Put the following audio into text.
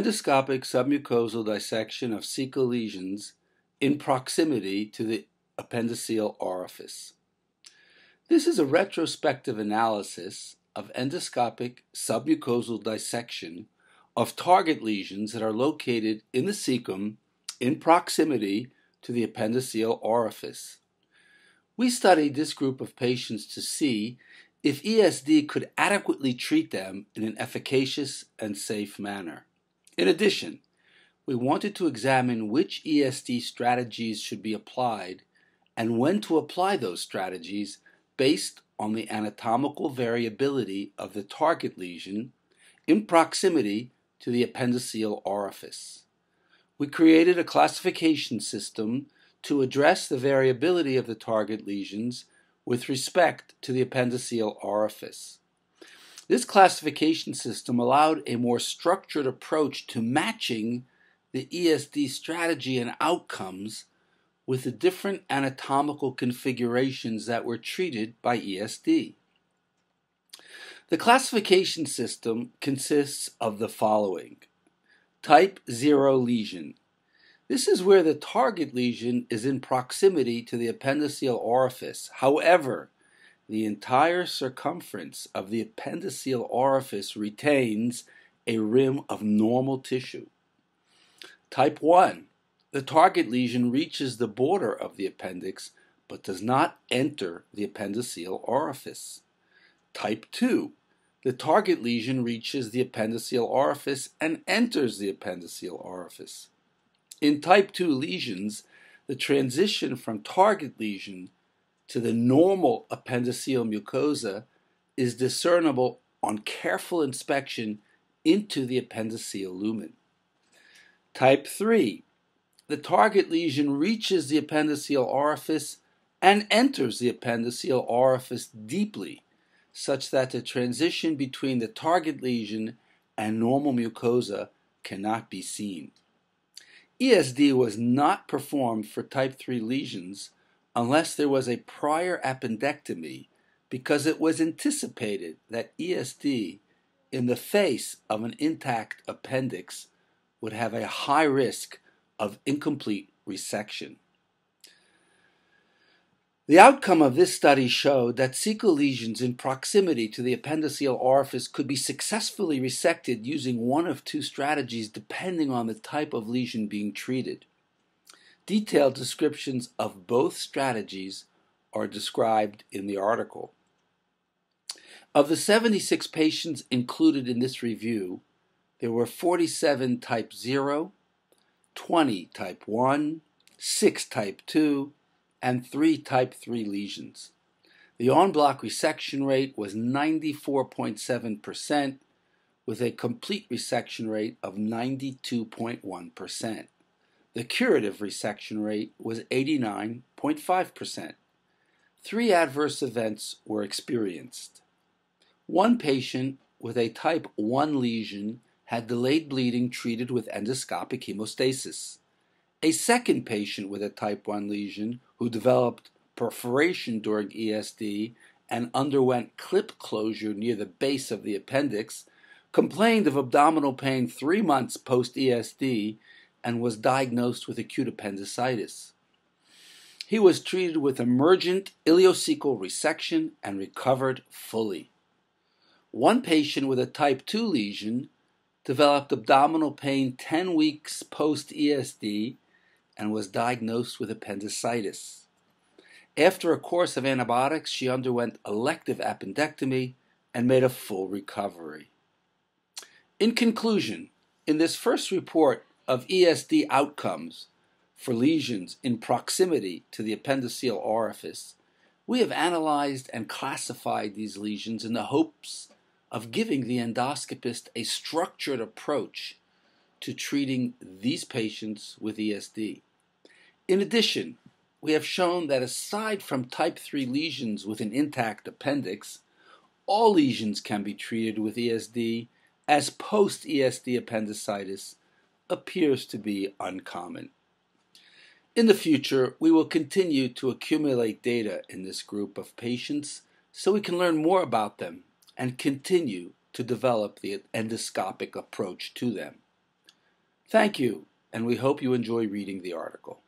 endoscopic submucosal dissection of cecal lesions in proximity to the appendiceal orifice. This is a retrospective analysis of endoscopic submucosal dissection of target lesions that are located in the cecum in proximity to the appendiceal orifice. We studied this group of patients to see if ESD could adequately treat them in an efficacious and safe manner. In addition, we wanted to examine which ESD strategies should be applied and when to apply those strategies based on the anatomical variability of the target lesion in proximity to the appendiceal orifice. We created a classification system to address the variability of the target lesions with respect to the appendiceal orifice. This classification system allowed a more structured approach to matching the ESD strategy and outcomes with the different anatomical configurations that were treated by ESD. The classification system consists of the following. Type 0 lesion. This is where the target lesion is in proximity to the appendiceal orifice. However, the entire circumference of the appendiceal orifice retains a rim of normal tissue. Type 1. The target lesion reaches the border of the appendix but does not enter the appendiceal orifice. Type 2. The target lesion reaches the appendiceal orifice and enters the appendiceal orifice. In type 2 lesions, the transition from target lesion to the normal appendiceal mucosa is discernible on careful inspection into the appendiceal lumen. Type 3. The target lesion reaches the appendiceal orifice and enters the appendiceal orifice deeply, such that the transition between the target lesion and normal mucosa cannot be seen. ESD was not performed for type 3 lesions unless there was a prior appendectomy, because it was anticipated that ESD in the face of an intact appendix would have a high risk of incomplete resection. The outcome of this study showed that cecal lesions in proximity to the appendiceal orifice could be successfully resected using one of two strategies depending on the type of lesion being treated. Detailed descriptions of both strategies are described in the article. Of the 76 patients included in this review, there were 47 type 0, 20 type 1, 6 type 2, and 3 type 3 lesions. The en bloc resection rate was 94.7% with a complete resection rate of 92.1%. The curative resection rate was 89.5%. 3 adverse events were experienced. 1 patient with a type 1 lesion had delayed bleeding treated with endoscopic hemostasis. A second patient with a type 1 lesion who developed perforation during ESD and underwent clip closure near the base of the appendix complained of abdominal pain 3 months post-ESD and was diagnosed with acute appendicitis. He was treated with emergent ileocecal resection and recovered fully. 1 patient with a type 2 lesion developed abdominal pain 10 weeks post-ESD and was diagnosed with appendicitis. After a course of antibiotics, she underwent elective appendectomy and made a full recovery. In conclusion, in this first report of ESD outcomes for lesions in proximity to the appendiceal orifice, we have analyzed and classified these lesions in the hopes of giving the endoscopist a structured approach to treating these patients with ESD. In addition, we have shown that aside from type 3 lesions with an intact appendix, all lesions can be treated with ESD, as post-ESD appendicitis appears to be uncommon. In the future, we will continue to accumulate data in this group of patients so we can learn more about them and continue to develop the endoscopic approach to them. Thank you, and we hope you enjoy reading the article.